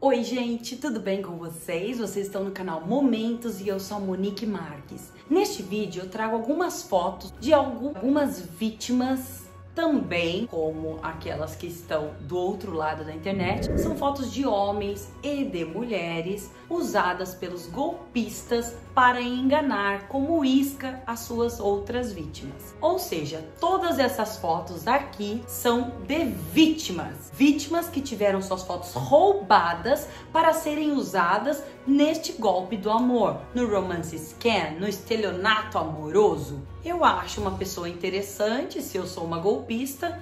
Oi gente, tudo bem com vocês? Vocês estão no canal Momentos e eu sou a Monique Marques. Neste vídeo eu trago algumas fotos de algumas vítimas também, como aquelas que estão do outro lado da internet. São fotos de homens e de mulheres usadas pelos golpistas para enganar como isca as suas outras vítimas. Ou seja, todas essas fotos aqui são de vítimas. Vítimas que tiveram suas fotos roubadas para serem usadas neste golpe do amor, no romance scam, no estelionato amoroso. Eu acho uma pessoa interessante, se eu sou uma golpista,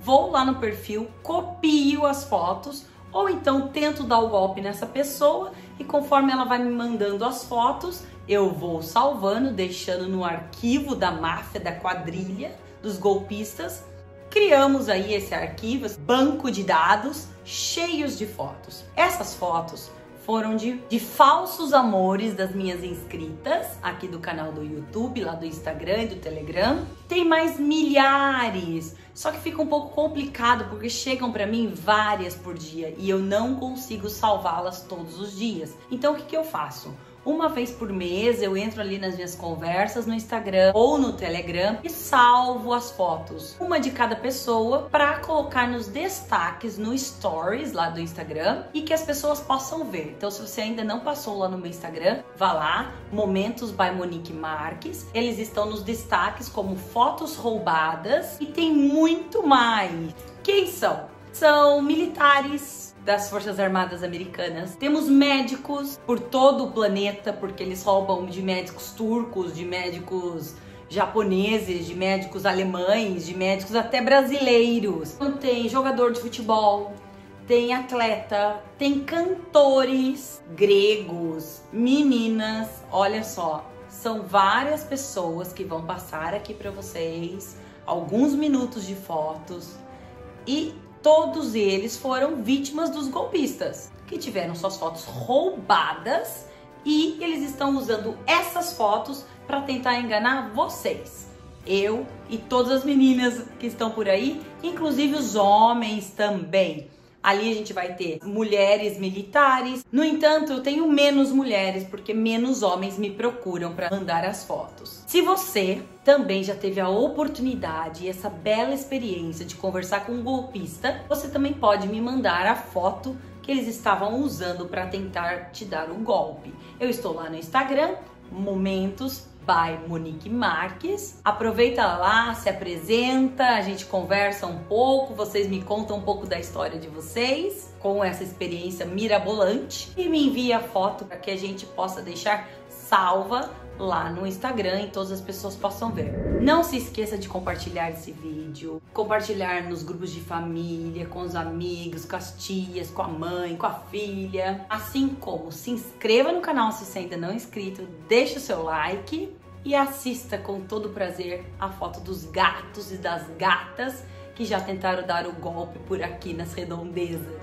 vou lá no perfil, copio as fotos, ou então tento dar o golpe nessa pessoa e conforme ela vai me mandando as fotos, eu vou salvando, deixando no arquivo da máfia, da quadrilha, dos golpistas. Criamos aí esse arquivo, esse banco de dados cheios de fotos. Essas fotos foram de falsos amores das minhas inscritas aqui do canal do YouTube, lá do Instagram e do Telegram. Tem mais milhares, só que fica um pouco complicado porque chegam para mim várias por dia e eu não consigo salvá-las todos os dias. Então o que eu faço? Uma vez por mês eu entro ali nas minhas conversas no Instagram ou no Telegram e salvo as fotos, uma de cada pessoa, para colocar nos destaques, no Stories lá do Instagram e que as pessoas possam ver. Então se você ainda não passou lá no meu Instagram, vá lá, Momentos by Monique Marques, eles estão nos destaques como fotos roubadas e tem muito mais. Quem são? São militares das Forças Armadas Americanas. Temos médicos por todo o planeta, porque eles roubam de médicos turcos, de médicos japoneses, de médicos alemães, de médicos até brasileiros. Então, tem jogador de futebol, tem atleta, tem cantores gregos, meninas, olha só. São várias pessoas que vão passar aqui para vocês, alguns minutos de fotos e todos eles foram vítimas dos golpistas, que tiveram suas fotos roubadas e eles estão usando essas fotos para tentar enganar vocês. Eu e todas as meninas que estão por aí, inclusive os homens também. Ali a gente vai ter mulheres militares. No entanto, eu tenho menos mulheres porque menos homens me procuram para mandar as fotos. Se você também já teve a oportunidade e essa bela experiência de conversar com um golpista, você também pode me mandar a foto que eles estavam usando para tentar te dar o golpe. Eu estou lá no Instagram, Momentos by Monique Marques. Aproveita lá, se apresenta, a gente conversa um pouco, vocês me contam um pouco da história de vocês, com essa experiência mirabolante, e me envia a foto para que a gente possa deixar salva lá no Instagram e todas as pessoas possam ver. Não se esqueça de compartilhar esse vídeo, compartilhar nos grupos de família, com os amigos, com as tias, com a mãe, com a filha, assim como se inscreva no canal se você ainda não é inscrito, deixe o seu like e assista com todo prazer a foto dos gatos e das gatas que já tentaram dar o golpe por aqui nas redondezas.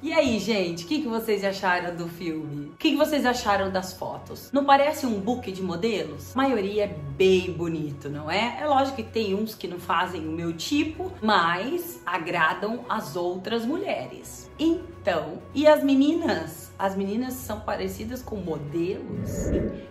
E aí, gente, o que vocês acharam do filme? O que vocês acharam das fotos? Não parece um book de modelos? A maioria é bem bonito, não é? É lógico que tem uns que não fazem o meu tipo, mas agradam as outras mulheres. Então, e as meninas? As meninas são parecidas com modelos?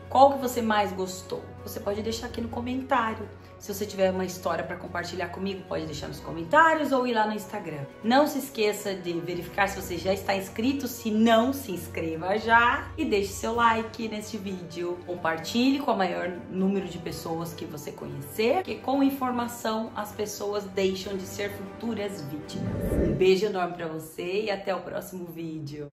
Qual que você mais gostou? Você pode deixar aqui no comentário. Se você tiver uma história para compartilhar comigo, pode deixar nos comentários ou ir lá no Instagram. Não se esqueça de verificar se você já está inscrito. Se não, se inscreva já e deixe seu like neste vídeo. Compartilhe com o maior número de pessoas que você conhecer, porque com informação as pessoas deixam de ser futuras vítimas. Um beijo enorme para você e até o próximo vídeo.